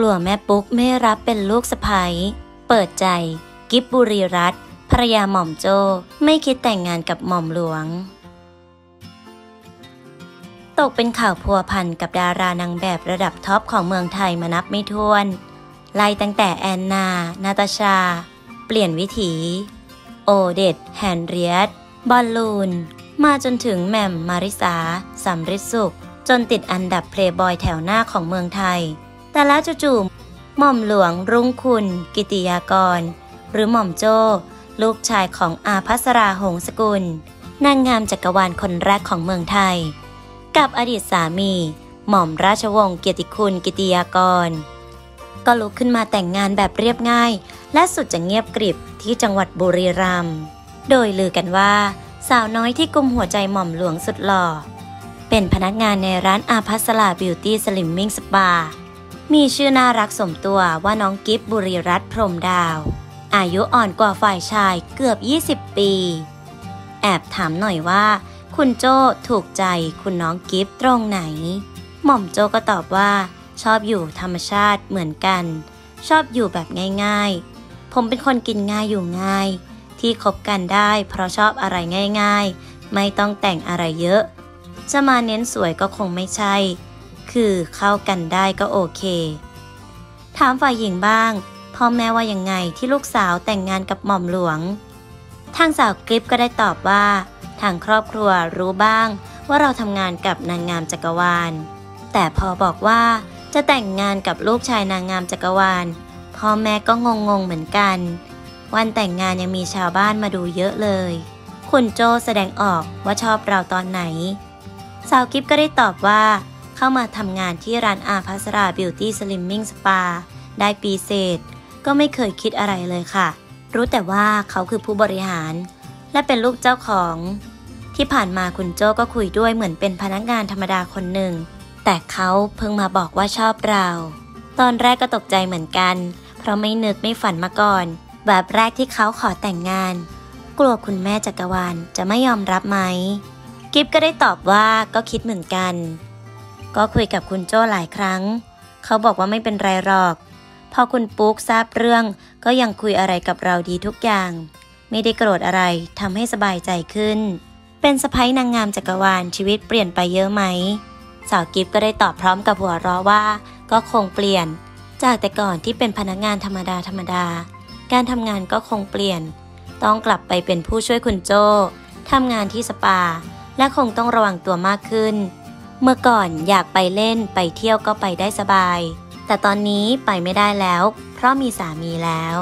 กลัวแม่ปุ๊กไม่รับเป็นลูกสะใภ้เปิดใจกิ๊บบุรีรัตน์ภรรยาหม่อมโจ้ไม่คิดแต่งงานกับหม่อมหลวงตกเป็นข่าวพัวพันกับดารานางแบบระดับท็อปของเมืองไทยมานับไม่ถ้วนไล่ตั้งแต่แอนนานาตาชาเปลี่ยนวิถีโอเดตแฮนเรียตบอลลูนมาจนถึงแหม่มมาริสาสัมฤทธิ์สุขจนติดอันดับเพลย์บอยแถวหน้าของเมืองไทยแต่ละจู่ๆหม่อมหลวงรุ่งคุณกิติยากรหรือหม่อมโจ้ลูกชายของอาภัสราหงษ์สกุลนางงามจักรวาลคนแรกของเมืองไทยกับอดีตสามีหม่อมราชวงศ์เกียรติคุณกิติยากรก็ลุกขึ้นมาแต่งงานแบบเรียบง่ายและสุดจะเงียบกริบที่จังหวัดบุรีรัมย์โดยลือกันว่าสาวน้อยที่กุมหัวใจหม่อมหลวงสุดหล่อเป็นพนักงานในร้านอาภัสราบิวตี้สลิมมิ่งสปามีชื่อน่ารักสมตัวว่าน้องกิ๊บบุรีรัตน์พรหมดาวอายุอ่อนกว่าฝ่ายชายเกือบ20ปีแอบถามหน่อยว่าคุณโจ้ถูกใจคุณน้องกิ๊บตรงไหนหม่อมโจ้ก็ตอบว่าชอบอยู่ธรรมชาติเหมือนกันชอบอยู่แบบง่ายๆผมเป็นคนกินง่ายอยู่ง่ายที่คบกันได้เพราะชอบอะไรง่ายๆไม่ต้องแต่งอะไรเยอะจะมาเน้นสวยก็คงไม่ใช่คือเข้ากันได้ก็โอเคถามฝ่ายหญิงบ้างพ่อแม่ว่ายังไงที่ลูกสาวแต่งงานกับหม่อมหลวงทางสาวกริปก็ได้ตอบว่าทางครอบครัวรู้บ้างว่าเราทำงานกับนางงามจักรวาลแต่พอบอกว่าจะแต่งงานกับลูกชายนางงามจักรวาลพ่อแม่ก็งงๆเหมือนกันวันแต่งงานยังมีชาวบ้านมาดูเยอะเลยคุณโจแสดงออกว่าชอบเราตอนไหนสาวกิ๊บก็ได้ตอบว่าเข้ามาทำงานที่ร้านอาภัสราบิวตี้สลิมมิ่งสปาได้ปีเศษก็ไม่เคยคิดอะไรเลยค่ะรู้แต่ว่าเขาคือผู้บริหารและเป็นลูกเจ้าของที่ผ่านมาคุณโจก็คุยด้วยเหมือนเป็นพนักงานธรรมดาคนหนึ่งแต่เขาเพิ่งมาบอกว่าชอบเราตอนแรกก็ตกใจเหมือนกันเพราะไม่นึกไม่ฝันมาก่อนแบบแรกที่เขาขอแต่งงานกลัวคุณแม่จักรวาลจะไม่ยอมรับไหมกิ๊บก็ได้ตอบว่าก็คิดเหมือนกันก็คุยกับคุณโจ้หลายครั้งเขาบอกว่าไม่เป็นไรหรอกพอคุณปุ๊กทราบเรื่องก็ยังคุยอะไรกับเราดีทุกอย่างไม่ได้โกรธอะไรทำให้สบายใจขึ้นเป็นสะใภ้นางงามจักรวาลชีวิตเปลี่ยนไปเยอะไหมสาวกิ๊บก็ได้ตอบพร้อมกับหัวเราะว่าก็คงเปลี่ยนจากแต่ก่อนที่เป็นพนักงานธรรมดาการทำงานก็คงเปลี่ยนต้องกลับไปเป็นผู้ช่วยคุณโจ้ทำงานที่สปาและคงต้องระวังตัวมากขึ้นเมื่อก่อนอยากไปเล่นไปเที่ยวก็ไปได้สบายแต่ตอนนี้ไปไม่ได้แล้วเพราะมีสามีแล้ว